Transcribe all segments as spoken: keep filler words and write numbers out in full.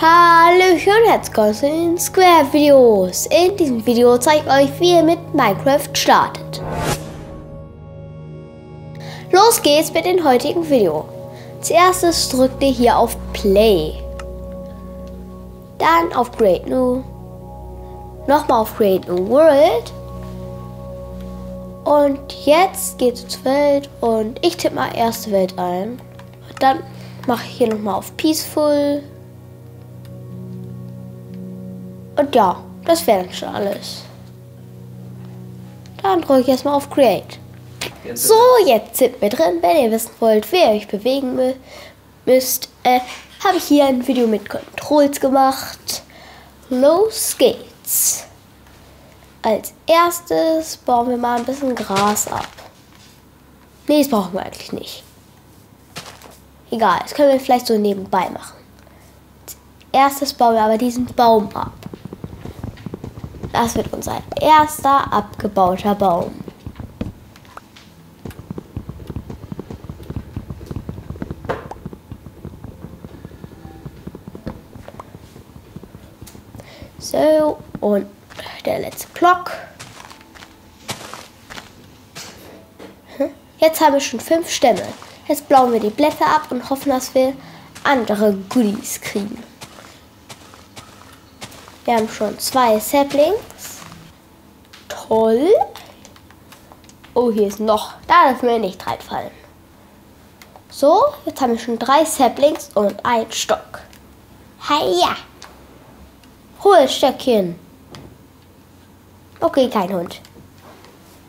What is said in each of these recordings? Hallo und herzlich willkommen in Square Videos. In diesem Video zeige ich euch, wie ihr mit Minecraft startet. Los geht's mit dem heutigen Video. Zuerst drückt ihr hier auf Play. Dann auf Create New. Nochmal auf Create New World. Und jetzt geht's zur Welt und ich tippe mal erste Welt ein. Und dann mache ich hier nochmal auf Peaceful. Und ja, das wäre dann schon alles. Dann drücke ich erstmal auf Create. So, jetzt sind wir drin. Wenn ihr wissen wollt, wie ihr euch bewegen müsst, äh, habe ich hier ein Video mit Controls gemacht. Los geht's. Als erstes bauen wir mal ein bisschen Gras ab. Nee, das brauchen wir eigentlich nicht. Egal, das können wir vielleicht so nebenbei machen. Als erstes bauen wir aber diesen Baum ab. Das wird unser erster abgebauter Baum. So, und der letzte Block. Jetzt haben wir schon fünf Stämme. Jetzt blauen wir die Blätter ab und hoffen, dass wir andere Goodies kriegen. Wir haben schon zwei Saplings. Toll. Oh, hier ist noch. Da dürfen wir nicht reinfallen. So, jetzt haben wir schon drei Saplings und einen Stock. Heia. Hol Stöckchen. Okay, kein Hund.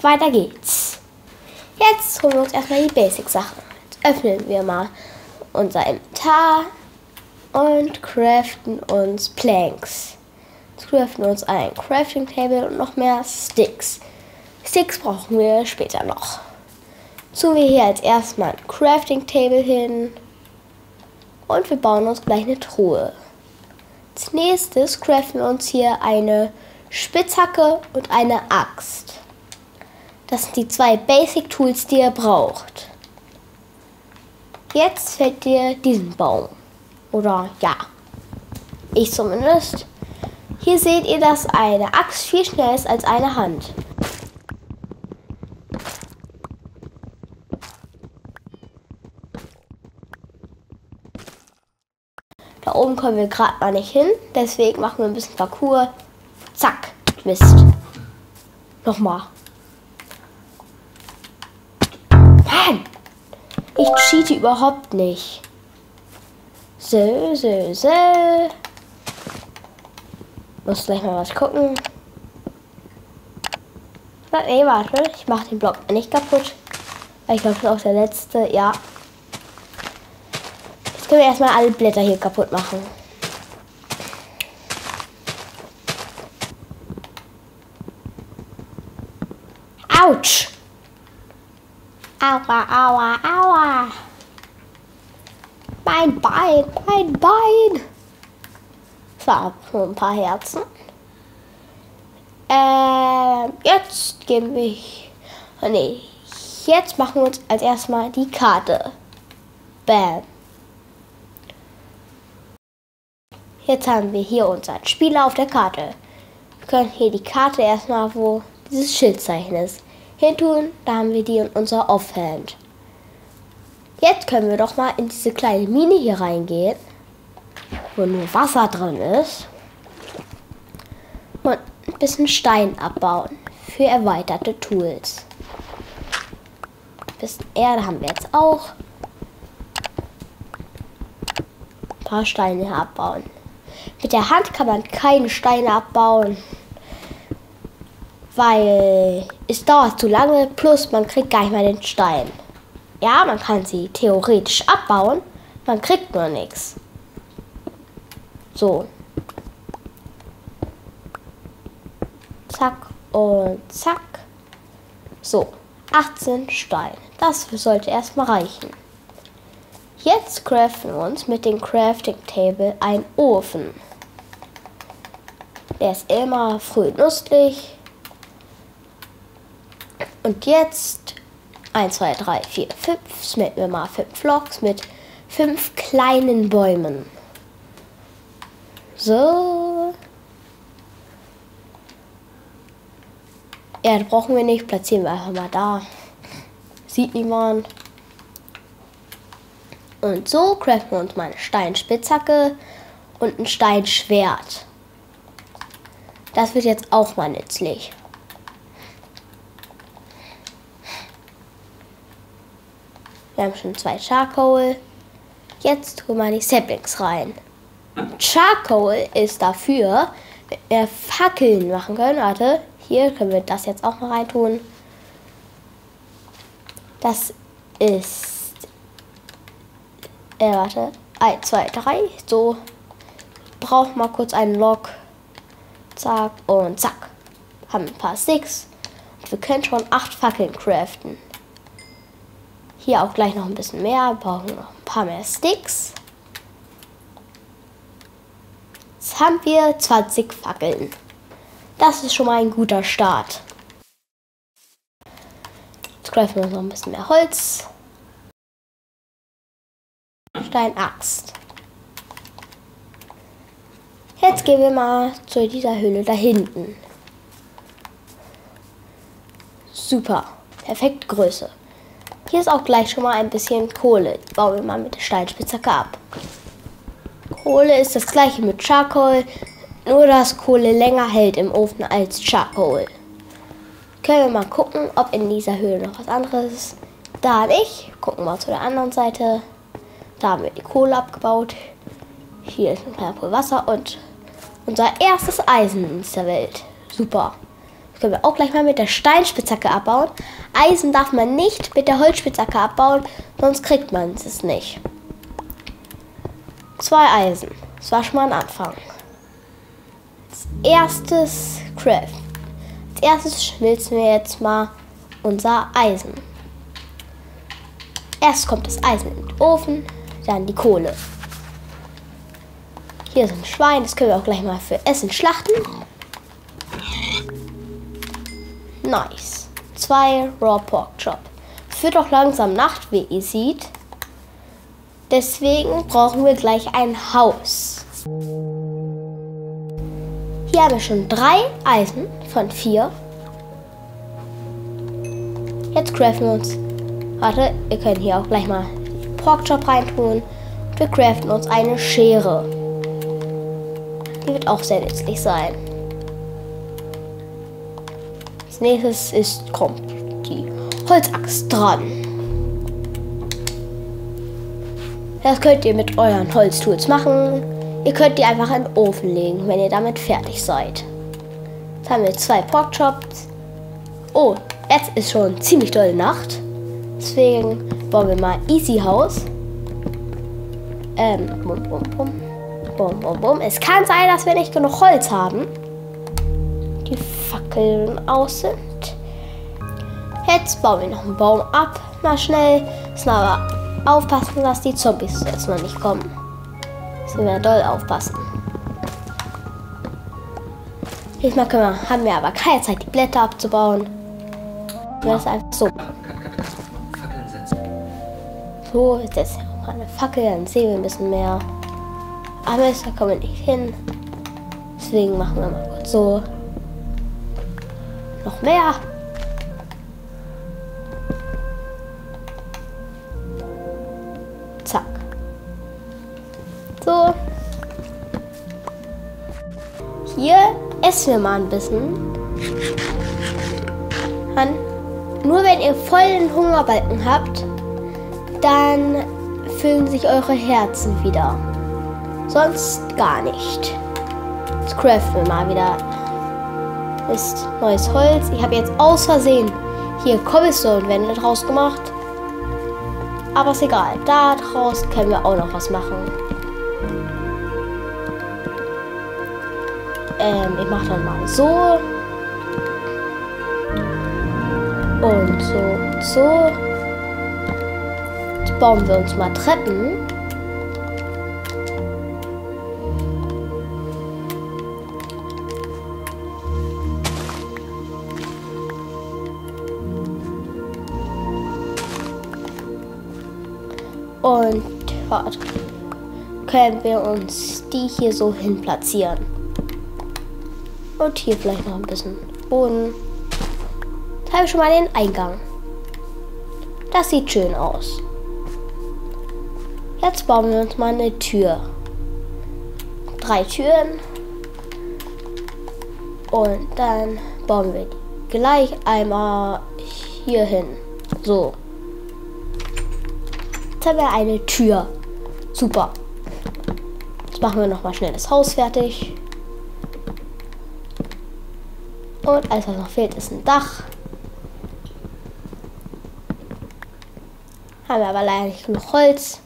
Weiter geht's. Jetzt holen wir uns erstmal die Basic-Sachen. Jetzt öffnen wir mal unser Inventar und craften uns Planks. Jetzt craften wir uns ein Crafting Table und noch mehr Sticks. Sticks brauchen wir später noch. Tun wir hier als erstmal ein Crafting Table hin. Und wir bauen uns gleich eine Truhe. Als nächstes craften wir uns hier eine Spitzhacke und eine Axt. Das sind die zwei Basic Tools, die ihr braucht. Jetzt fällt dir diesen Baum. Oder ja, ich zumindest. Hier seht ihr, dass eine Axt viel schneller ist als eine Hand. Da oben kommen wir gerade mal nicht hin, deswegen machen wir ein bisschen Parkour. Zack, Mist. Nochmal. Mann! Ich cheate überhaupt nicht. So, so, so. Muss gleich mal was gucken. Nee, warte. Ich mache den Block nicht kaputt. Ich glaube, das ist auch der letzte. Ja. Jetzt können wir erstmal alle Blätter hier kaputt machen. Autsch! Aua, aua, aua! Mein Bein, mein Bein! So, ein paar Herzen. Ähm, jetzt gehen wir... Oh nee, jetzt machen wir uns als erstmal die Karte. Bam. Jetzt haben wir hier unseren Spieler auf der Karte. Wir können hier die Karte erstmal, wo dieses Schildzeichen ist, hin tun. Da haben wir die in unserer Offhand. Jetzt können wir doch mal in diese kleine Mine hier reingehen, wo nur Wasser drin ist, und ein bisschen Stein abbauen für erweiterte Tools. Ein bisschen Erde haben wir jetzt auch. Ein paar Steine abbauen. Mit der Hand kann man keine Steine abbauen, weil es dauert zu lange, plus man kriegt gar nicht mal den Stein. Ja, man kann sie theoretisch abbauen, man kriegt nur nichts. So. Zack und zack. So, achtzehn Steine. Das sollte erstmal reichen. Jetzt craften wir uns mit dem Crafting Table einen Ofen. Der ist immer früh und lustig. Und jetzt eins, zwei, drei, vier, fünf. Smelten wir mal fünf Blocks mit fünf kleinen Bäumen. So. Ja, das brauchen wir nicht. Platzieren wir einfach mal da. Sieht niemand. Und so craften wir uns mal eine Steinspitzhacke und ein Steinschwert. Das wird jetzt auch mal nützlich. Wir haben schon zwei Charcoal. Jetzt tun wir die Saplings rein. Charcoal ist dafür, wenn wir Fackeln machen können. Warte, hier können wir das jetzt auch mal reintun. Das ist... Äh, warte. eins, zwei, drei. So. Braucht mal kurz einen Lock. Zack und zack. Haben ein paar Sticks. Und wir können schon acht Fackeln craften. Hier auch gleich noch ein bisschen mehr. Brauchen noch ein paar mehr Sticks. Jetzt haben wir zwanzig Fackeln. Das ist schon mal ein guter Start. Jetzt greifen wir noch ein bisschen mehr Holz. Steinaxt. Jetzt gehen wir mal zu dieser Höhle da hinten. Super. Perfekte Größe. Hier ist auch gleich schon mal ein bisschen Kohle. Die bauen wir mal mit der Steinspitzhacke ab. Kohle ist das gleiche mit Charcoal, nur dass Kohle länger hält im Ofen als Charcoal. Können wir mal gucken, ob in dieser Höhle noch was anderes ist. Da nicht. Gucken wir mal zu der anderen Seite. Da haben wir die Kohle abgebaut. Hier ist ein kleiner Pool Wasser und unser erstes Eisen in dieser Welt. Super. Das können wir auch gleich mal mit der Steinspitzhacke abbauen. Eisen darf man nicht mit der Holzspitzhacke abbauen, sonst kriegt man es nicht. Zwei Eisen. Das war schon mal ein Anfang. Als erstes Craft. Als erstes schmilzen wir jetzt mal unser Eisen. Erst kommt das Eisen in den Ofen, dann die Kohle. Hier ist ein Schwein. Das können wir auch gleich mal für Essen schlachten. Nice. Zwei Raw Pork Chop. Es wird auch langsam Nacht, wie ihr seht. Deswegen brauchen wir gleich ein Haus. Hier haben wir schon drei Eisen von vier. Jetzt craften wir uns. Warte, ihr könnt hier auch gleich mal Porkchop reintun. Und wir craften uns eine Schere. Die wird auch sehr nützlich sein. Als nächstes ist, kommt die Holzaxt dran. Das könnt ihr mit euren Holztools machen. Ihr könnt die einfach in den Ofen legen, wenn ihr damit fertig seid. Jetzt haben wir zwei Porkchops. Oh, jetzt ist schon ziemlich dolle Nacht. Deswegen bauen wir mal Easy House. Ähm, bum, bum, bum. Bum, bum, bum. Es kann sein, dass wir nicht genug Holz haben. Die Fackeln aus sind. Jetzt bauen wir noch einen Baum ab. Mal schnell. Das ist aber... Aufpassen, dass die Zombies jetzt noch nicht kommen. Müssen wir doll aufpassen. Diesmal können wir, haben wir aber keine Zeit, die Blätter abzubauen. Wir das einfach so. So, jetzt setzen wir mal eine Fackel, dann sehen wir ein bisschen mehr. Aber da kommen wir nicht hin. Deswegen machen wir mal kurz so. Noch mehr. Zack. So. Hier essen wir mal ein bisschen. Dann, nur wenn ihr vollen Hungerbalken habt, dann füllen sich eure Herzen wieder. Sonst gar nicht. Jetzt craften wir mal wieder. Ist neues Holz. Ich habe jetzt aus Versehen hier Cobblestone-Wände draus gemacht. Aber ist egal, daraus können wir auch noch was machen. Ähm, ich mache dann mal so. Und so und so. Jetzt bauen wir uns mal Treppen. Und warte. können wir uns die hier so hin platzieren. Und hier vielleicht noch ein bisschen Boden. Jetzt habe ich schon mal den Eingang. Das sieht schön aus. Jetzt bauen wir uns mal eine Tür. Drei Türen. Und dann bauen wir die gleich einmal hier hin. So. Jetzt haben wir eine Tür. Super. Jetzt machen wir nochmal schnell das Haus fertig. Und alles, was noch fehlt, ist ein Dach. Haben wir aber leider nicht genug Holz.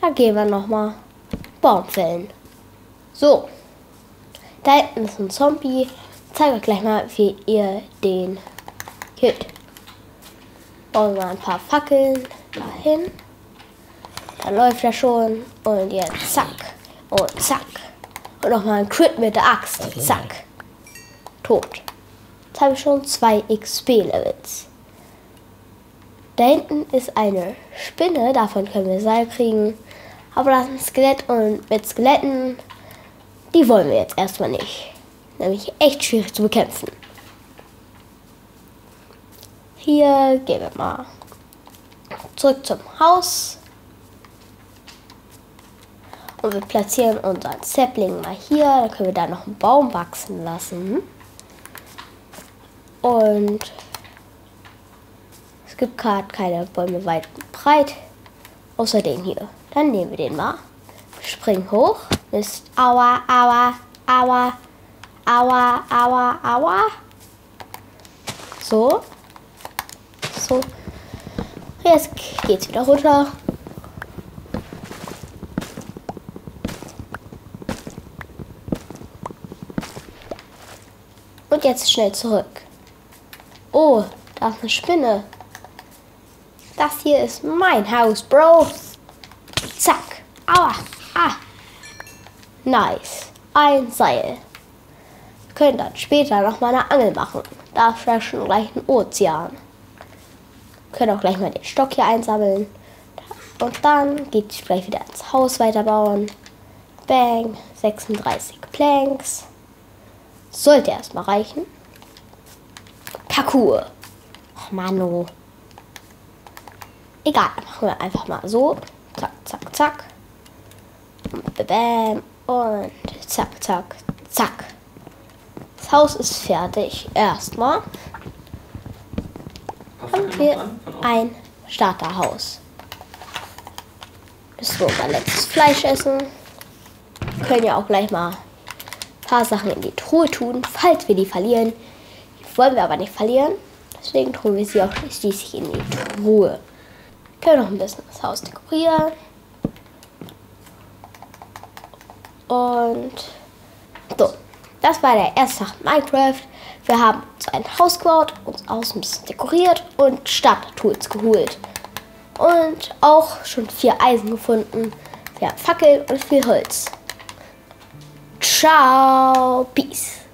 Da gehen wir nochmal Baum fällen. So. Da hinten ist ein Zombie. Ich zeige euch gleich mal, wie ihr den killt. Bauen wir mal ein paar Fackeln dahin. Dann läuft er schon. Und jetzt zack. Und zack. Und nochmal ein Crit mit der Axt. Zack. Tot. Jetzt habe ich schon zwei X P-Levels. Da hinten ist eine Spinne. Davon können wir Seil kriegen. Aber das ist ein Skelett. Und mit Skeletten, die wollen wir jetzt erstmal nicht. Nämlich echt schwierig zu bekämpfen. Hier gehen wir mal zurück zum Haus. Und wir platzieren unseren Sapling mal hier. Dann können wir da noch einen Baum wachsen lassen. Und es gibt gerade keine Bäume weit und breit. Außer den hier. Dann nehmen wir den mal. Springen hoch. Mist. Aua, aua, aua, aua, aua, aua. So. So. Jetzt geht's wieder runter. Und jetzt schnell zurück. Oh, da ist eine Spinne. Das hier ist mein Haus, Bro. Zack. Aua. Ah. Nice. Ein Seil. Wir können dann später nochmal eine Angel machen. Da ist ja schon gleich ein Ozean. Wir können auch gleich mal den Stock hier einsammeln. Und dann geht es gleich wieder ins Haus weiterbauen. Bang. sechsunddreißig Planks. Sollte erstmal reichen. Parkour. Ach, Mano. Egal, machen wir einfach mal so. Zack, zack, zack. Und bam. Und zack, zack, zack. Das Haus ist fertig. Erstmal haben wir ein Starterhaus. Bis wir unser letztes Fleisch essen. Wir können ja auch gleich mal ein paar Sachen in die Truhe tun, falls wir die verlieren. Die wollen wir aber nicht verlieren. Deswegen tun wir sie auch schließlich in die Truhe. Wir können noch ein bisschen das Haus dekorieren. Und so, das war der erste Tag Minecraft. Wir haben uns ein Haus gebaut, uns außen ein bisschen dekoriert und Starter-Tools geholt. Und auch schon vier Eisen gefunden. Wir haben Fackeln und viel Holz. Ciao, peace.